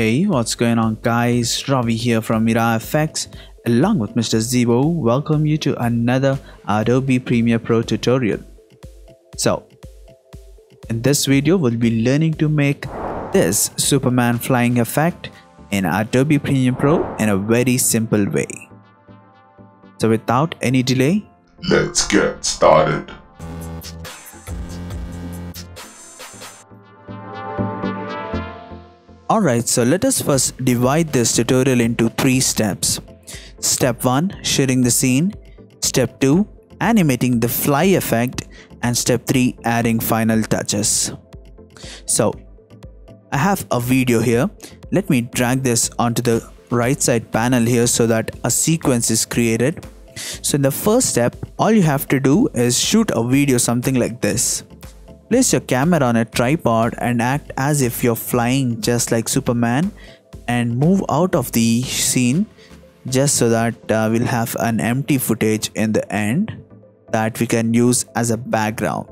Hey, what's going on guys, Ravi here from iraFX along with Mr. Zebo. Welcome you to another Adobe Premiere Pro tutorial. So, in this video we'll be learning to make this Superman flying effect in Adobe Premiere Pro in a very simple way. So without any delay, let's get started. Alright, so let us first divide this tutorial into 3 steps. Step 1, shading the scene. Step 2, animating the fly effect. And step 3, adding final touches. So, I have a video here. Let me drag this onto the right side panel here so that a sequence is created. So in the first step, all you have to do is shoot a video something like this. Place your camera on a tripod and act as if you're flying just like Superman and move out of the scene just so that we'll have an empty footage in the end that we can use as a background.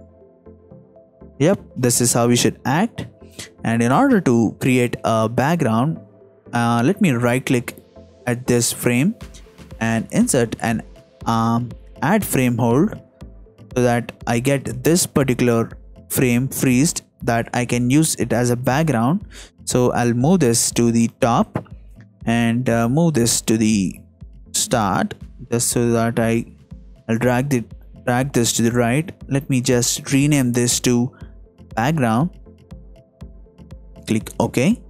Yep, this is how we should act. And in order to create a background, let me right click at this frame and insert an add frame hold so that I get this particular frame freezed that I can use it as a background. So I'll move this to the top and move this to the start just so that I'll drag this to the right. Let me just rename this to background. Click OK.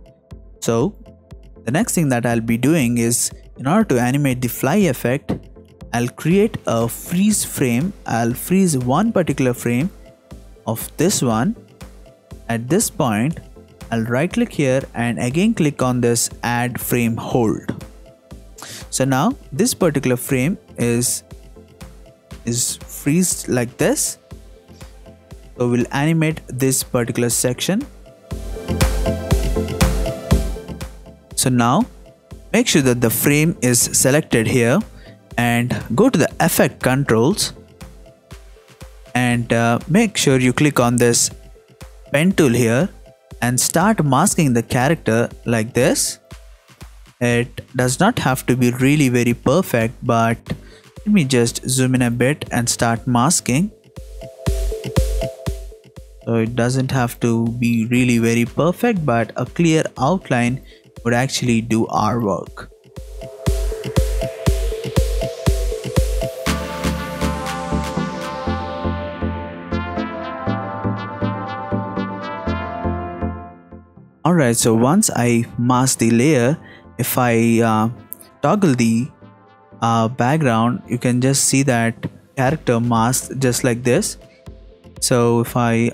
So the next thing that I'll be doing is, in order to animate the fly effect, I'll create a freeze frame. I'll freeze one particular frame of this one. At this point, I'll right click here and again click on this add frame hold. So now this particular frame is freezed like this. So we'll animate this particular section. So now make sure that the frame is selected here and go to the effect controls. And make sure you click on this pen tool here and start masking the character like this. It does not have to be really very perfect, but let me just zoom in a bit and start masking. So it doesn't have to be really very perfect, but a clear outline would actually do our work. Alright, so once I mask the layer, if I toggle the background, you can just see that character mask just like this. So if I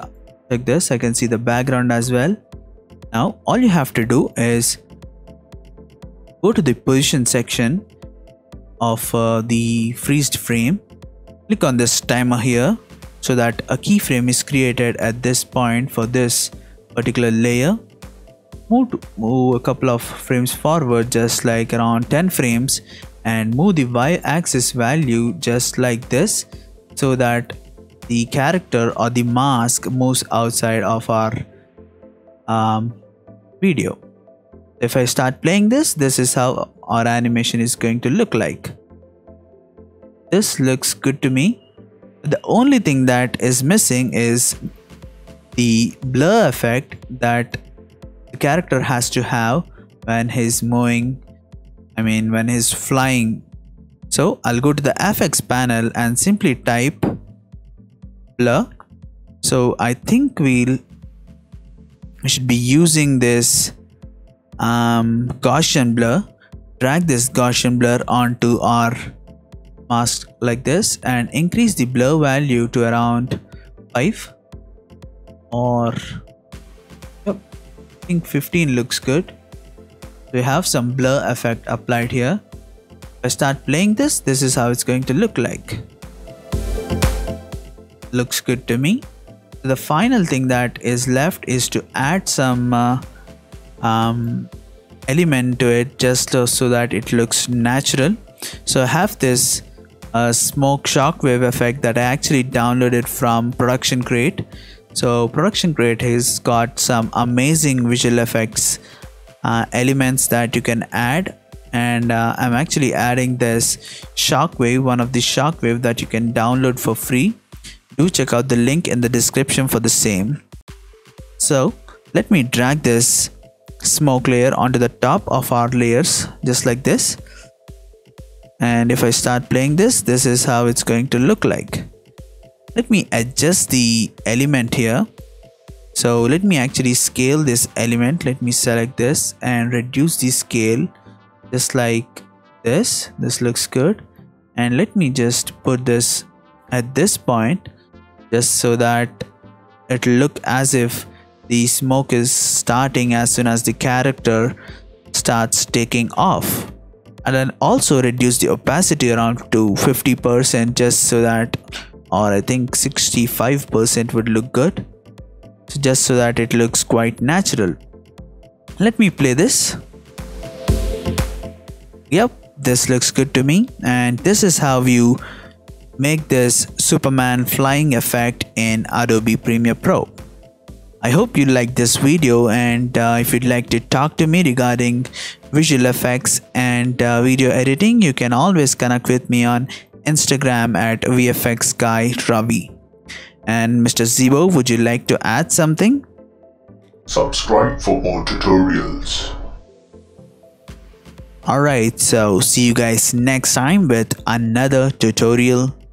click this, I can see the background as well. Now all you have to do is go to the position section of the freezed frame. Click on this timer here so that a keyframe is created at this point for this particular layer. Move a couple of frames forward, just like around 10 frames, and move the y-axis value just like this so that the character or the mask moves outside of our video. If I start playing this, this is how our animation is going to look like. This looks good to me. The only thing that is missing is the blur effect that the character has to have when he's flying. So I'll go to the FX panel and simply type blur. So I think we should be using this Gaussian blur. Drag this Gaussian blur onto our mask like this and increase the blur value to around 5 or I think 15 looks good. We have some blur effect applied here. If I start playing this, this is how it's going to look like. Looks good to me. The final thing that is left is to add some element to it just so that it looks natural. So I have this smoke shockwave effect that I actually downloaded from Production Crate. So Production Crate has got some amazing visual effects elements that you can add. And I'm actually adding this shockwave, one of the shockwave that you can download for free. Do check out the link in the description for the same. So let me drag this smoke layer onto the top of our layers, just like this. And if I start playing this, this is how it's going to look like. Let me adjust the element here. So let me actually scale this element. Let me select this and reduce the scale, just like this. This looks good. And let me just put this at this point, just so that it looks as if the smoke is starting as soon as the character starts taking off. And then also reduce the opacity around to 50%, just so that, or I think 65% would look good. So just so that it looks quite natural. Let me play this. Yep, this looks good to me. And this is how you make this Superman flying effect in Adobe Premiere Pro. I hope you liked this video, and if you'd like to talk to me regarding visual effects and video editing, you can always connect with me on Instagram at VFXGuyRavi. And Mr. Zebo, would you like to add something? Subscribe for more tutorials. Alright, so see you guys next time with another tutorial.